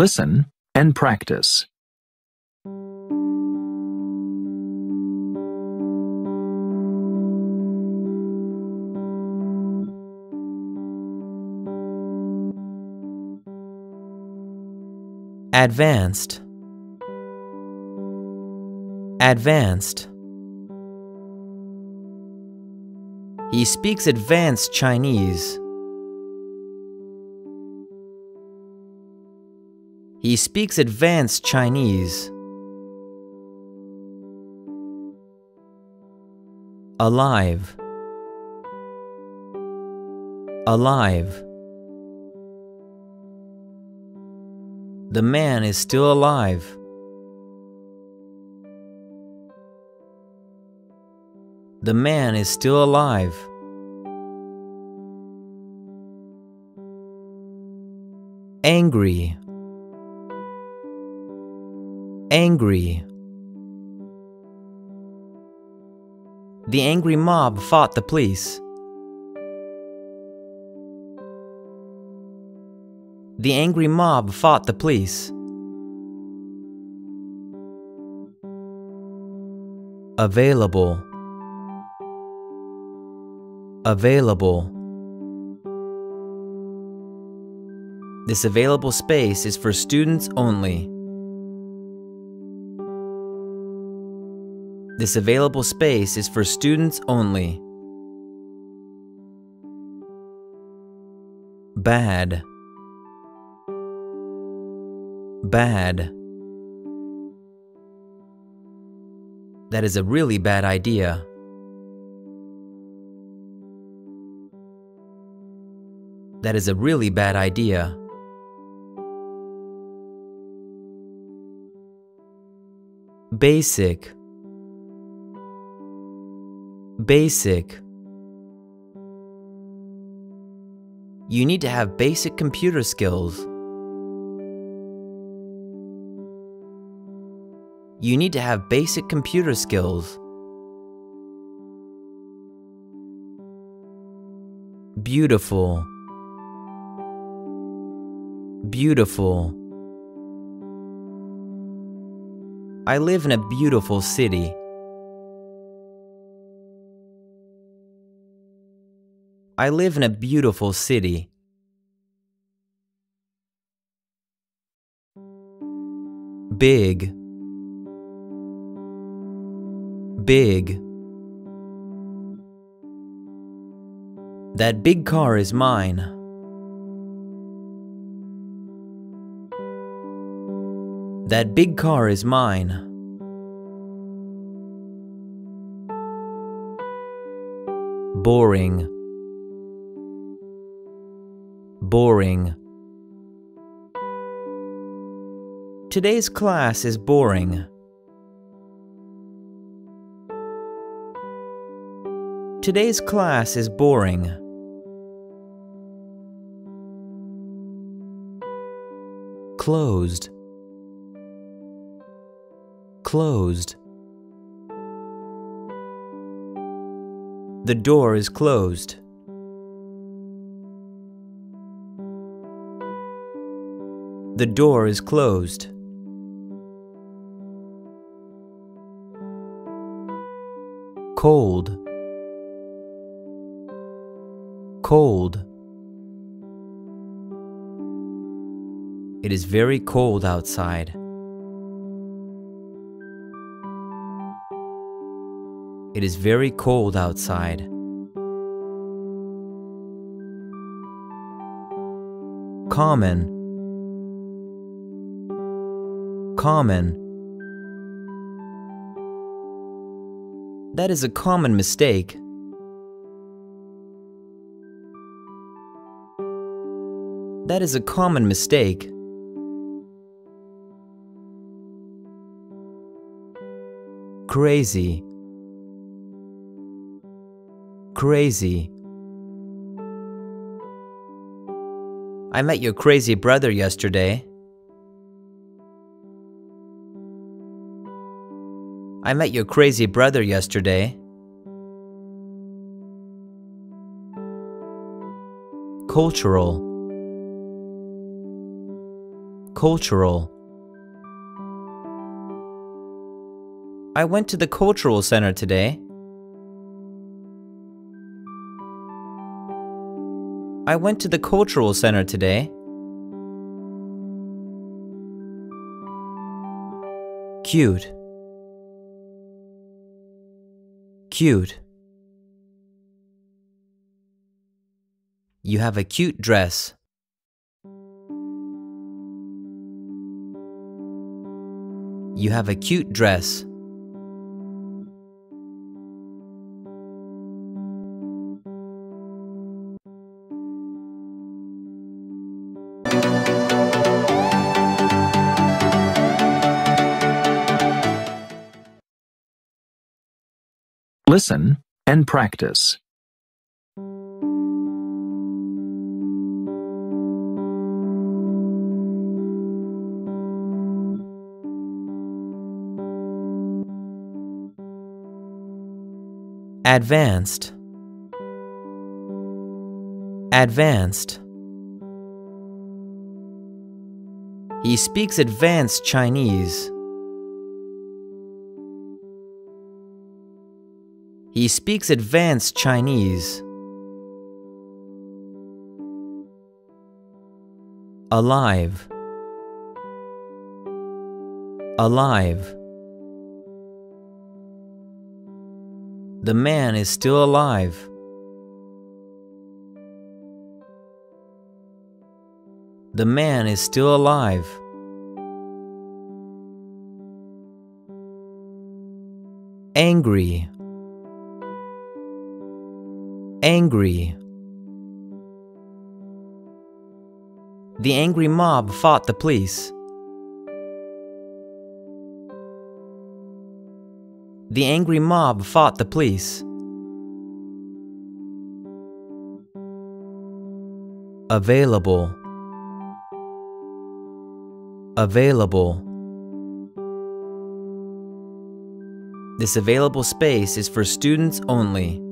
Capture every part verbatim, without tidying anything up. Listen and practice. Advanced, advanced. He speaks advanced Chinese. He speaks advanced Chinese. Alive, alive. The man is still alive. The man is still alive. Angry, angry. The angry mob fought the police. The angry mob fought the police. Available, available. This available space is for students only. This available space is for students only. Bad, bad. That is a really bad idea. That is a really bad idea. Basic, basic. You need to have basic computer skills. You need to have basic computer skills. Beautiful, beautiful. I live in a beautiful city. I live in a beautiful city. Big, big. That big car is mine. That big car is mine. Boring, boring. Today's class is boring. Today's class is boring. Closed, closed. The door is closed. The door is closed. Cold, cold. It is very cold outside. It is very cold outside. Common, common. That is a common mistake. That is a common mistake. Crazy, crazy. I met your crazy brother yesterday. I met your crazy brother yesterday. Cultural, Cultural. I went to the cultural center today. I went to the cultural center today. Cute. Cute. You have a cute dress. You have a cute dress. Listen and practice. Advanced. Advanced. He speaks advanced Chinese. He speaks advanced Chinese. Alive. Alive. The man is still alive. The man is still alive. Angry. Angry. The angry mob fought the police. The angry mob fought the police. Available. Available. This available space is for students only.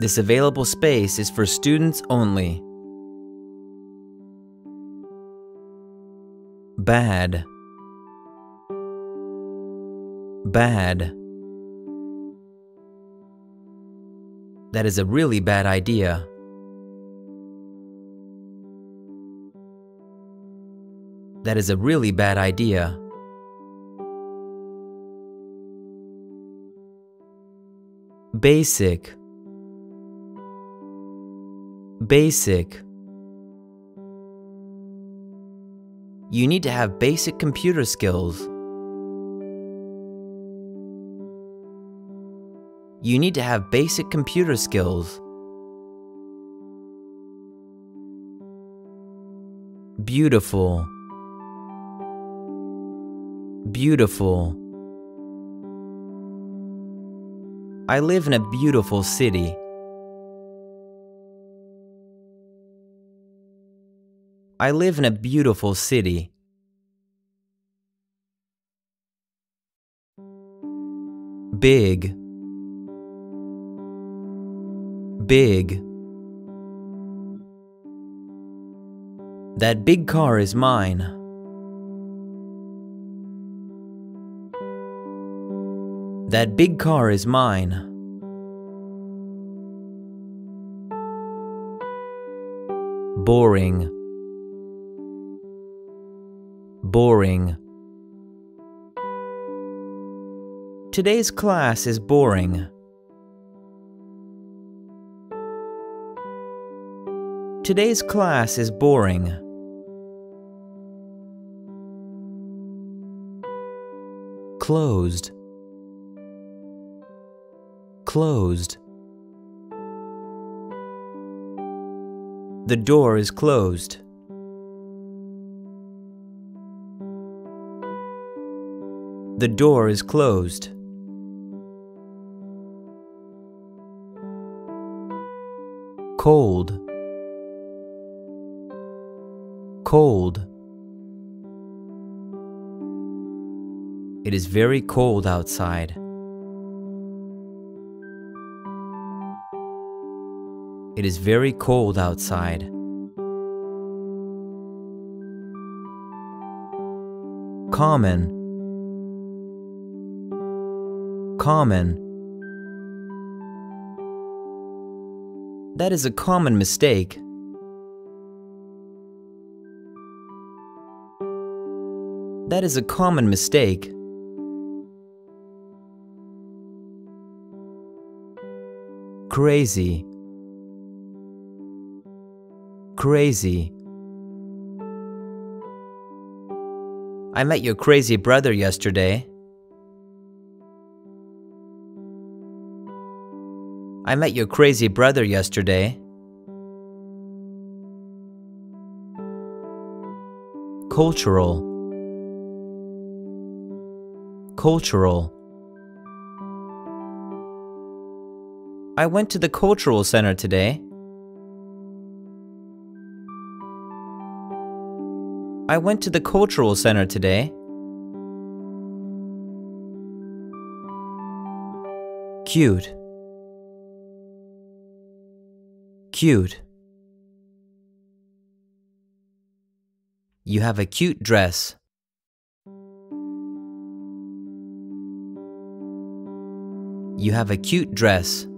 This available space is for students only. Bad. Bad. That is a really bad idea. That is a really bad idea. Basic. Basic. You need to have basic computer skills. You need to have basic computer skills. Beautiful. Beautiful. I live in a beautiful city. I live in a beautiful city. Big. Big. That big car is mine. That big car is mine. Boring. Boring. Today's class is boring. Today's class is boring. Closed. Closed. The door is closed. The door is closed. Cold. Cold. It is very cold outside. It is very cold outside. common, common. That is a common mistake. That is a common mistake. Crazy, crazy. I met your crazy brother yesterday. I met your crazy brother yesterday. Cultural, cultural. I went to the cultural center today. I went to the cultural center today. Cute, cute. You have a cute dress. You have a cute dress.